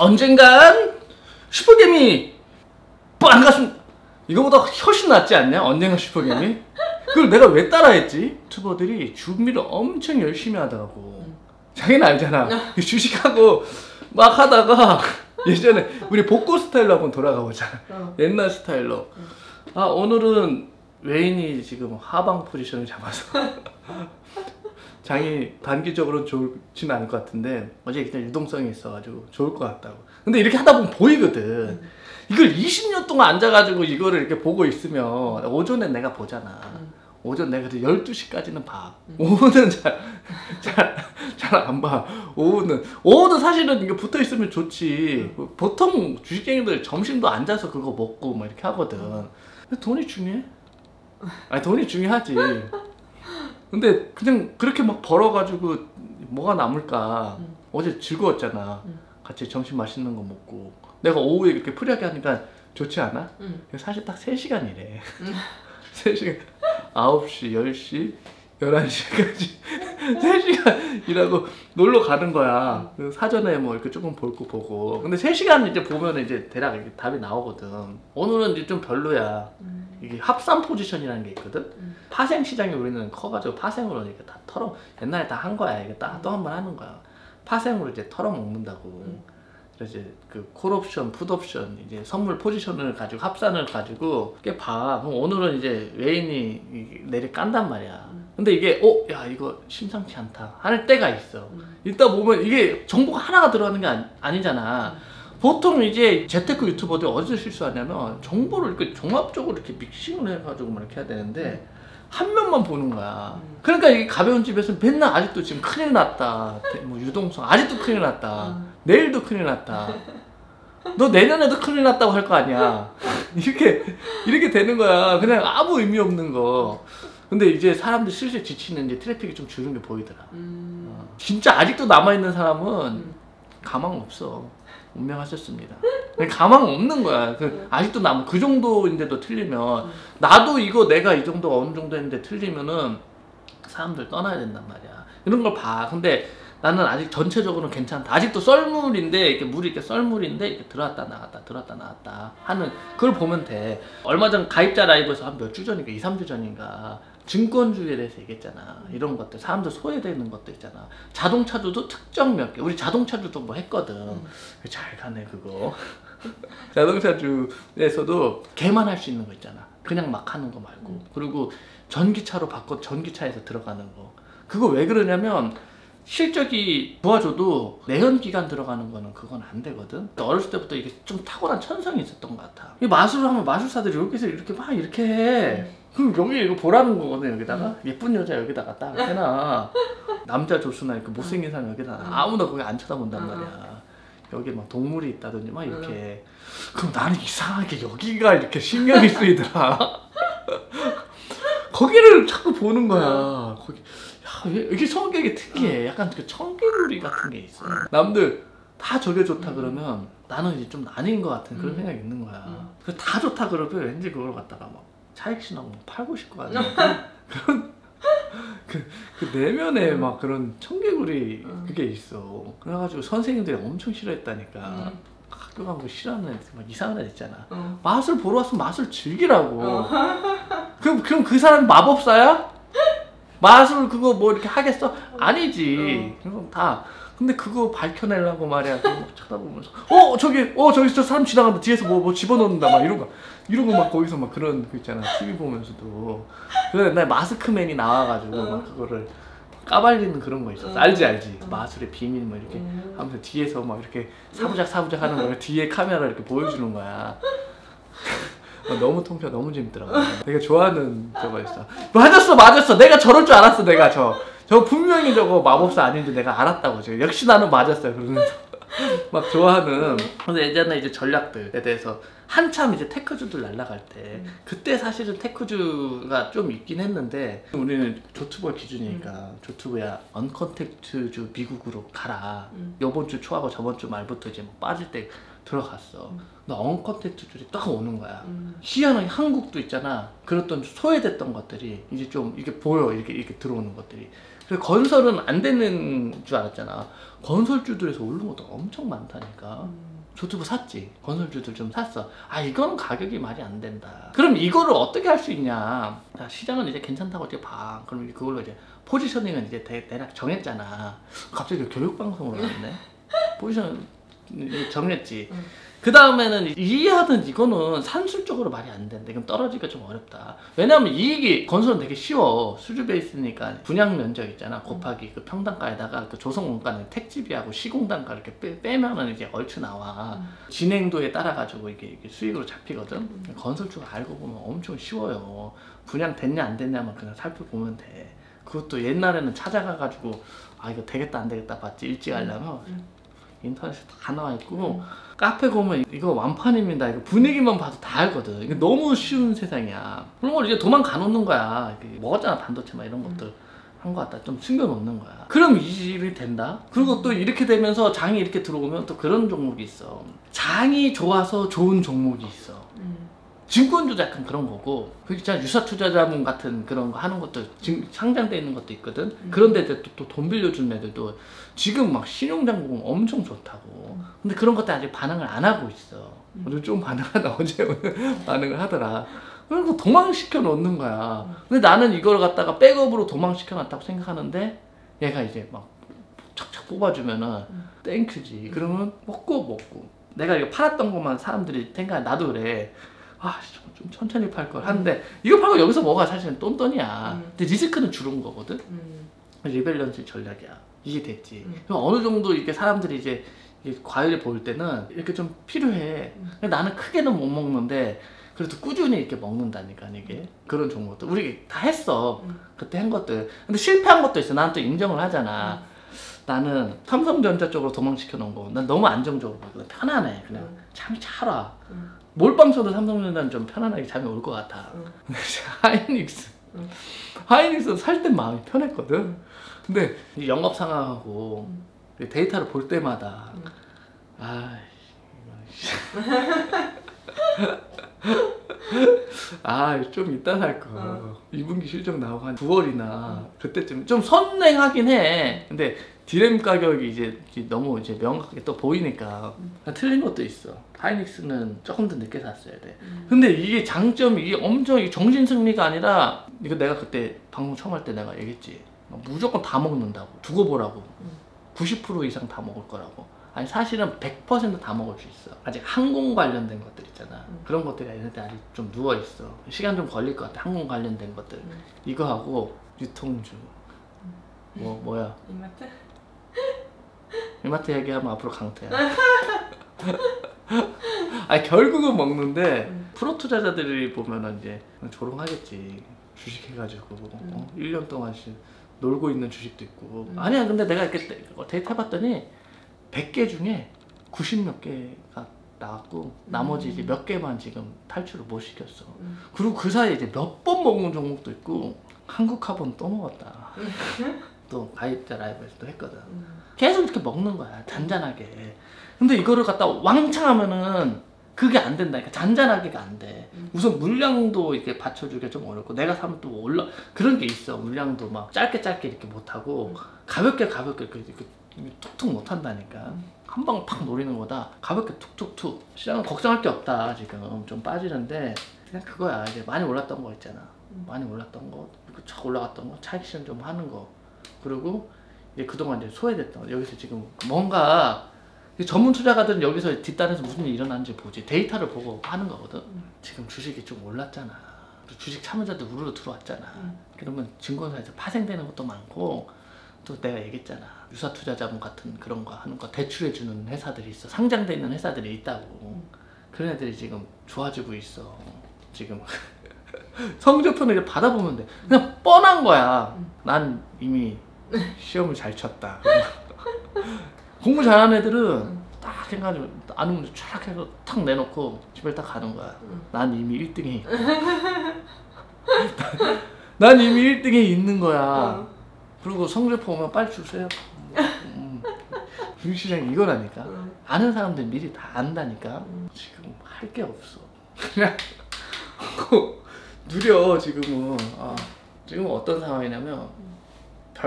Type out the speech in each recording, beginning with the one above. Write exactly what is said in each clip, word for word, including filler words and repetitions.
언젠간 슈퍼개미 반갑습니다. 이거보다 훨씬 낫지 않냐? 언젠간 슈퍼개미? 그걸 내가 왜 따라했지? 유튜버들이 준비를 엄청 열심히 하더라고. 자기는 알잖아. 주식하고 막 하다가 예전에 우리 복고 스타일로 한번 돌아가보자. 어. 옛날 스타일로. 아, 오늘은 외인이 지금 하방 포지션을 잡아서 장이 단기적으로는 좋지는 않을 것 같은데 어제 일단 유동성이 있어가지고 좋을 것 같다고. 근데 이렇게 하다 보면 보이거든. 이걸 이십 년 동안 앉아가지고 이거를 이렇게 보고 있으면 오전에 내가 보잖아. 오전 내가 열두 시까지는 봐. 오후는 잘, 잘, 잘 안 봐. 오후는. 오후는 사실은 이게 붙어 있으면 좋지. 보통 주식쟁이들 점심도 앉아서 그거 먹고 막 이렇게 하거든. 근데 돈이 중요해? 아니, 돈이 중요하지. 근데 그냥 그렇게 막 벌어가지고 뭐가 남을까. 어제 즐거웠잖아. 같이 점심 맛있는 거 먹고. 내가 오후에 이렇게 프리하게 하니까 좋지 않아? 사실 딱 세 시간 이래. 세 시간. 아홉 시, 열 시, 열한 시까지 세 시간 일하고 놀러 가는 거야. 사전에 뭐 이렇게 조금 볼 거 보고. 근데 세 시간 이제 보면 이제 대략 이렇게 답이 나오거든. 오늘은 이제 좀 별로야. 음. 이게 합산 포지션이라는 게 있거든. 음. 파생 시장이 우리는 커가지고 파생으로 이렇게 다 털어. 옛날에 다 한 거야. 이게 다 또 한 번 하는 거야. 파생으로 이제 털어먹는다고. 음. 그래서 이제 그 콜옵션, 풋옵션, 이제 선물 포지션을 가지고 합산을 가지고 꽤 봐. 그럼 오늘은 이제 외인이 내리 깐단 말이야. 근데 이게 어? 야, 이거 심상치 않다 할 때가 있어. 이따 보면 이게 정보가 하나가 들어가는 게 아니, 아니잖아. 보통 이제 재테크 유튜버들이 어디서 실수하냐면 정보를 이렇게 종합적으로 이렇게 믹싱을 해가지고 막 이렇게 해야 되는데 한 명만 보는 거야. 그러니까 이게 가벼운 집에서는 맨날 아직도 지금 큰일 났다. 뭐 유동성 아직도 큰일 났다. 내일도 큰일 났다. 너 내년에도 큰일 났다고 할 거 아니야. 이렇게 이렇게 되는 거야. 그냥 아무 의미 없는 거. 근데 이제 사람들 슬슬 지치는 이제 트래픽이 좀 줄은 게 보이더라. 음... 어. 진짜 아직도 남아있는 사람은 가망 없어. 운명하셨습니다. 가망 없는 거야. 그 아직도 남아. 그 정도인데도 틀리면 나도 이거 내가 이 정도가 어느 정도 했는데 틀리면은 사람들 떠나야 된단 말이야. 이런 걸 봐. 근데 나는 아직 전체적으로는 괜찮다. 아직도 썰물인데, 이렇게 물이 이렇게 썰물인데, 이렇게 들어왔다 나갔다, 들어왔다 나갔다 하는, 그걸 보면 돼. 얼마 전 가입자 라이브에서 한 몇 주 전인가, 이 삼 주 전인가, 증권주의에 대해서 얘기했잖아. 이런 것들, 사람들 소외되는 것도 있잖아. 자동차주도 특정 몇 개, 우리 자동차주도 뭐 했거든. 음. 잘 가네, 그거. 자동차주에서도 걔만 할 수 있는 거 있잖아. 그냥 막 하는 거 말고. 음. 그리고 전기차로 바꿔, 전기차에서 들어가는 거. 그거 왜 그러냐면, 실적이 좋아져도 내연기관 들어가는 거는 그건 안 되거든. 어렸을 때부터 이게 좀 탁월한 천성이 있었던 것 같아. 이 마술을 하면 마술사들이 여기서 이렇게 막 이렇게 해. 그럼 여기 이거 보라는 거거든. 여기다가 예쁜 여자 여기다가 딱 해놔. 남자 조수나 이렇게 못생긴 사람 여기다 아무나 거기 안 쳐다본단 말이야. 여기 막 동물이 있다든지 막 이렇게. 그럼 나는 이상하게 여기가 이렇게 신경이 쓰이더라. 거기를 자꾸 보는 거야. 거기. 이게 성격이 특이해. 약간 그 청개구리 같은 게 있어. 남들 다 저게 좋다 그러면 나는 이제 좀 아닌 것 같은 그런 생각이 있는 거야. 다 좋다 그러면 왠지 그걸 갖다가 막 차익신하고 팔고 싶고 같은 그런 그, 그 내면에 막 그런 청개구리 그게 있어. 그래가지고 선생님들이 엄청 싫어했다니까. 학교 가면 싫어하는 애들 막 이상한 애들 있잖아. 맛을 보러 왔으면 맛을 즐기라고. 그럼, 그럼 그 사람이 마법사야? 마술 그거 뭐 이렇게 하겠어? 아니지. 그럼 어. 다. 근데 그거 밝혀내려고 말이야. 그거 막 쳐다보면서 어 저기 어 저기 저 사람 지나간다 뒤에서 뭐뭐 뭐 집어넣는다 막 이러고 이러고 막 거기서 막 그런 거 있잖아. 티비 보면서도. 그래서 옛날에 마스크맨이 나와가지고 어. 막 그거를 까발리는 그런 거 있었어. 알지 알지. 어. 마술의 비밀 뭐 이렇게 하면서 뒤에서 막 이렇게 사부작 사부작 하는 거를 뒤에 카메라 이렇게 보여주는 거야. 너무 통쾌하고 너무 재밌더라고. 내가 좋아하는 저거 있어. 맞았어 맞았어. 내가 저럴 줄 알았어. 내가 저 저 분명히 저거 마법사 아닌지 내가 알았다고. 저 역시 나는 맞았어요. 그러면서 막 좋아하는. 근데 예전에 이제 전략들에 대해서 한참 이제 테크주들 날라갈 때 그때 사실은 테크주가 좀 있긴 했는데 우리는 조튜버 기준이니까 음. 조튜브야 언컨택트주 미국으로 가라. 음. 요번 주 초하고 저번 주 말부터 이제 뭐 빠질 때 들어갔어. 나 언컨택트들이 딱 오는 거야. 음. 희한하게 한국도 있잖아. 그랬던 소외됐던 것들이 이제 좀 이게 보여. 이렇게 이렇게 들어오는 것들이. 그래서 건설은 안 되는 줄 알았잖아. 건설주들에서 오른 것도 엄청 많다니까. 음. 노트북 샀지. 건설주들 좀 샀어. 아, 이건 가격이 말이 안 된다. 그럼 이거를 어떻게 할 수 있냐. 자, 시장은 이제 괜찮다고 이제 봐. 그럼 이제 그걸로 이제 포지셔닝은 이제 대, 대략 정했잖아. 갑자기 교육방송으로 왔네. 포지션 정했지. 응. 그 다음에는 이해하든 이거는 산술적으로 말이 안 된다. 그럼 떨어지기가 좀 어렵다. 왜냐면 이익이 건설은 되게 쉬워. 수주 베이스니까 분양 면적 있잖아. 곱하기 음. 그 평당가에다가 그 조성 원가는 택지비하고 시공단가 이렇게 빼, 빼면은 이제 얼추 나와. 음. 진행도에 따라 가지고 이게, 이게 수익으로 잡히거든. 음. 건설주가 알고 보면 엄청 쉬워요. 분양 됐냐 안 됐냐만 그냥 살펴보면 돼. 그것도 옛날에는 찾아가 가지고 아 이거 되겠다 안 되겠다 봤지. 일찍 하려면. 음. 인터넷에 다 나와있고 음. 카페 보면 이거 완판입니다. 이거 분위기만 봐도 다 알거든. 이게 너무 쉬운 세상이야. 그런 걸 이제 도망가 놓는 거야. 먹었잖아 반도체 막 이런 것들. 음. 한 것 같다. 좀 숨겨놓는 거야. 그럼 이 집이 된다? 그리고 또 이렇게 되면서 장이 이렇게 들어오면 또 그런 종목이 있어. 장이 좋아서 좋은 종목이 있어. 음. 증권주도 약간 그런 거고, 그 있잖아 유사투자자문 같은 그런 거 하는 것도 지금 상장돼 있는 것도 있거든. 음. 그런데 또 돈 빌려준 애들도 지금 막 신용장부금 엄청 좋다고. 음. 근데 그런 것도 아직 반응을 안 하고 있어. 음. 오늘 좀 반응하다 어제 오늘 반응을 하더라. 그리고 도망시켜 놓는 거야. 음. 근데 나는 이걸 갖다가 백업으로 도망시켜 놨다고 생각하는데 얘가 이제 막 척척 뽑아주면은 음. 땡큐지. 음. 그러면 먹고 먹고 내가 이거 팔았던 것만 사람들이 생각해. 나도 그래. 아, 좀 천천히 팔 걸. 하는데, 음. 이거 팔고 여기서 뭐가 사실은 똔똔이야. 음. 근데 리스크는 줄은 거거든? 음. 리밸런스 전략이야. 이게 됐지. 음. 그럼 어느 정도 이렇게 사람들이 이제 과일을 볼 때는 이렇게 좀 필요해. 음. 근데 나는 크게는 못 먹는데, 그래도 꾸준히 이렇게 먹는다니까, 이게. 음. 그런 종목들. 우리 다 했어. 음. 그때 한 것들. 근데 실패한 것도 있어. 난 또 인정을 하잖아. 음. 나는 삼성전자 쪽으로 도망시켜 놓은 거. 난 너무 안정적으로 보거든. 편안해. 그냥 음. 잠이 잘 와. 음. 몰빵 쳐도 삼성전자는 좀 편안하게 잠이 올 것 같아. 응. 하이닉스. 응. 하이닉스는 살 땐 마음이 편했거든. 응. 근데 이 영업 상황하고 응. 데이터를 볼 때마다 응. 아이씨. 아, 좀 이따 살 거. 어. 이 분기 실적 나오고 한 구월이나 어. 그때쯤 좀 선행하긴 해. 근데 디램 가격이 이제 너무 이제 명확하게 또 보이니까 음. 틀린 것도 있어. 하이닉스는 조금 더 늦게 샀어야 돼. 음. 근데 이게 장점이 이게 엄청 정신 승리가 아니라 이거 내가 그때 방송 처음 할 때 내가 얘기했지. 무조건 다 먹는다고. 두고 보라고. 음. 구십 퍼센트 이상 다 먹을 거라고. 아니 사실은 백 퍼센트 다 먹을 수 있어. 아직 항공 관련된 것들 있잖아. 음. 그런 것들이 아닌데 아직 좀 누워있어. 시간 좀 걸릴 것 같아. 항공 관련된 것들. 음. 이거하고 유통주. 음. 뭐, 뭐야? 이마트? 이마트 얘기하면 앞으로 강태야. 아니 결국은 먹는데 음. 프로 투자자들이 보면은 이제 조롱하겠지. 주식 해가지고 음. 어? 일 년 동안씩 놀고 있는 주식도 있고. 음. 아니야 근데 내가 이렇게 데이터 해봤더니 백 개 중에 구십 몇 개가 나왔고 음. 나머지 이제 몇 개만 지금 탈출을 못 시켰어. 음. 그리고 그 사이에 이제 몇 번 먹은 종목도 있고 한국화본 또 먹었다. 또 가입자 라이브에서 또 했거든. 음. 계속 이렇게 먹는 거야 잔잔하게. 근데 이거를 갖다 왕창 하면은 그게 안 된다니까. 잔잔하게가 안 돼. 음. 우선 물량도 이렇게 받쳐주기가 좀 어렵고 내가 사면 또 올라 그런 게 있어. 물량도 막 짧게 짧게 이렇게 못 하고 음. 가볍게 가볍게 이렇게, 이렇게 툭툭 못 한다니까. 한 방 팍 노리는 거다. 가볍게 툭툭툭. 시장은 걱정할 게 없다. 지금 좀 빠지는데 그냥 그거야. 이제 많이 올랐던 거 있잖아. 많이 올랐던 거, 착 올라갔던 거, 차익 실현 좀 하는 거. 그리고 이제 그동안 이제 소외됐던 거. 여기서 지금 뭔가 전문 투자가들은 여기서 뒷단에서 무슨 일이 일어나는지 보지. 데이터를 보고 하는 거거든. 지금 주식이 좀 올랐잖아. 주식 참여자들 우르르 들어왔잖아. 그러면 증권사에서 파생되는 것도 많고 또 내가 얘기했잖아. 유사투자자문 같은 그런 거 하는 거 대출해주는 회사들이 있어. 상장돼 있는 회사들이 있다고. 그런 애들이 지금 좋아지고 있어. 지금 성적표는 이제 받아보면 돼. 그냥 뻔한 거야. 난 이미 시험을 잘 쳤다. 공부 잘하는 애들은 딱 생각하지 아는 문제 쫙 해서 탁 내놓고 집에 딱 가는 거야. 난 이미 일 등이 난 이미 일 등이 있는 거야. 그리고 성적표 오면 빨리 주세요. 음, 주식시장이 이거라니까. 아는 사람들 미리 다 안다니까. 지금 할 게 없어. 그냥 누려 지금은. 아, 지금은 어떤 상황이냐면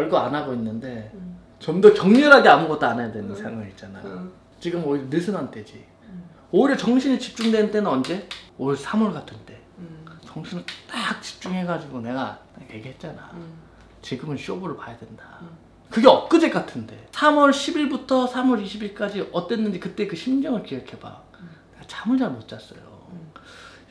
별거 안 하고 있는데 좀 더 격렬하게 아무것도 안 해야 되는 상황이 있잖아. 지금 오히려 느슨한 때지. 오히려 정신이 집중되는 때는 언제? 올 삼월 같은 때. 음. 정신을 딱 집중해가지고 내가 얘기했잖아. 음. 지금은 쇼부를 봐야 된다. 음. 그게 엊그제 같은데 삼월 십일부터 삼월 이십일까지 어땠는지 그때 그 심정을 기억해봐. 음. 내가 잠을 잘 못 잤어요. 음.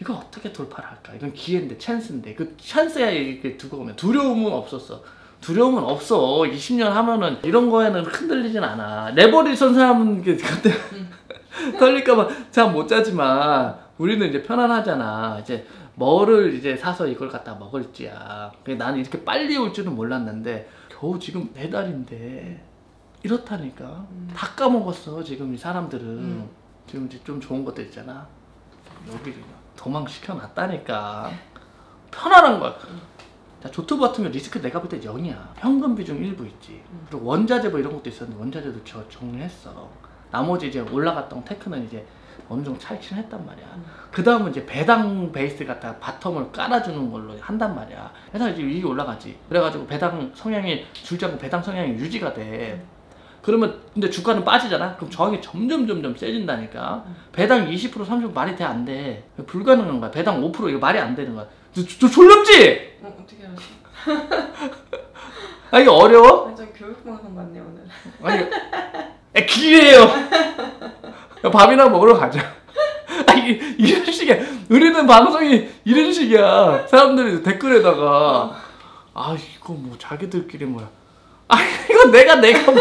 이거 어떻게 돌파를 할까? 이건 기회인데, 찬스인데. 그 찬스에 이렇게 두고 오면 두려움은 없었어. 두려움은 없어. 이십 년 하면은 이런 거에는 흔들리진 않아. 레버리 선 사람은 그때 음. 떨릴까봐 잠 못 자지만 우리는 이제 편안하잖아. 이제 뭐를 이제 사서 이걸 갖다 먹을지야. 나는 이렇게 빨리 올 줄은 몰랐는데 겨우 지금 네 달인데 이렇다니까. 음. 다 까먹었어 지금 이 사람들은. 음. 지금 이제 좀 좋은 것들 있잖아. 여기를 도망시켜놨다니까. 편안한 거야. 음. 자, 조투부 같으면 리스크 내가 볼 때 영이야. 현금 비중 일부 있지. 음. 그리고 원자재 뭐 이런 것도 있었는데 원자재도 저 정리했어. 나머지 이제 올라갔던 테크는 이제 어느 정도 차익실현 했단 말이야. 음. 그 다음은 이제 배당 베이스 갖다가 바텀을 깔아주는 걸로 한단 말이야. 그래서 이제 이익이 올라가지. 그래가지고 배당 성향이 줄지 않고 배당 성향이 유지가 돼. 음. 그러면 근데 주가는 빠지잖아. 그럼 저항이 점점 점점 세진다니까. 음. 배당 이십 퍼센트 삼십 퍼센트 말이 돼, 안 돼. 불가능한 거야. 배당 오 퍼센트 이거 말이 안 되는 거야. 저, 저 졸렵지? 어, 어떻게 하지? 아, 이게 어려워? 완전 교육방송 같네 오늘. 아니, 아, 기회예요. 밥이나 먹으러 가자. 아, 이, 이런 식이야. 우리는 방송이 이런 식이야. 사람들이 댓글에다가 아 이거 뭐 자기들끼리 뭐야. 아 이거 내가 내가 뭐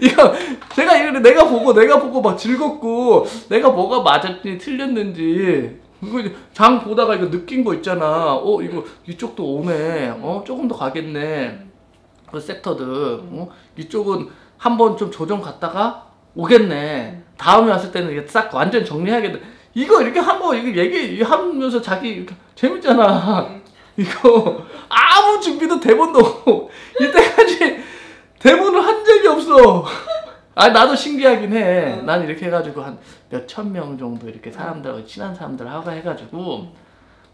이거 제가 이래 내가 보고 내가 보고 막 즐겁고 내가 뭐가 맞았지 틀렸는지. 이거 장 보다가 이거 느낀 거 있잖아. 어 이거 이쪽도 오네. 어 조금 더 가겠네. 그 섹터들. 어 이쪽은 한번 좀 조정 갔다가 오겠네. 다음에 왔을 때는 이게 싹 완전 정리해야겠네. 이거 이렇게 한번 이거 얘기하면서 자기 재밌잖아. 이거 아무 준비도 대본도 없고 이때까지 대본을 한 적이 없어. 아 나도 신기하긴 해. 난 응. 이렇게 해가지고 한 몇천 명 정도 이렇게 사람들하고 친한 사람들하고 해가지고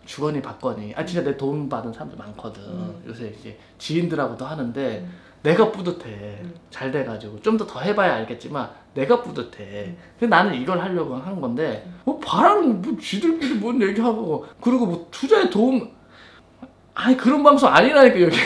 주거니 받거니 아 진짜 내 도움 받은 사람들 많거든. 응. 요새 이제 지인들하고도 하는데 응. 내가 뿌듯해. 응. 잘 돼가지고 좀 더 더 해봐야 알겠지만 내가 뿌듯해. 응. 근데 나는 이걸 하려고 한 건데 뭐 바라는 뭐 지들끼리 뭔 얘기하고 그리고 뭐 투자에 도움 아니 그런 방송 아니라니까 여기.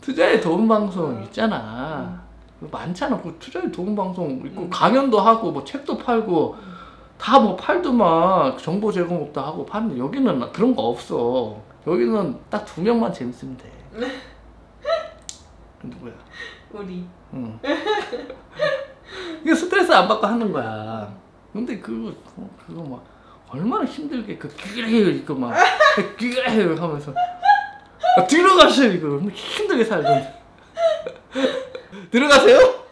투자에 도움 방송 있잖아. 응. 많잖아. 그 투자에 도움 방송 있고 음. 강연도 하고 뭐 책도 팔고 음. 다 뭐 팔더만. 정보 제공업도 하고 파는데 여기는 그런 거 없어. 여기는 딱 두 명만 재밌으면 돼. 누구야? 우리. 응. 이게 스트레스 안 받고 하는 거야. 근데 그거 그거 막 얼마나 힘들게 그 끼레 이거 막 끼레 하면서 들어가셔 이거 힘들게 살던. 들어가세요?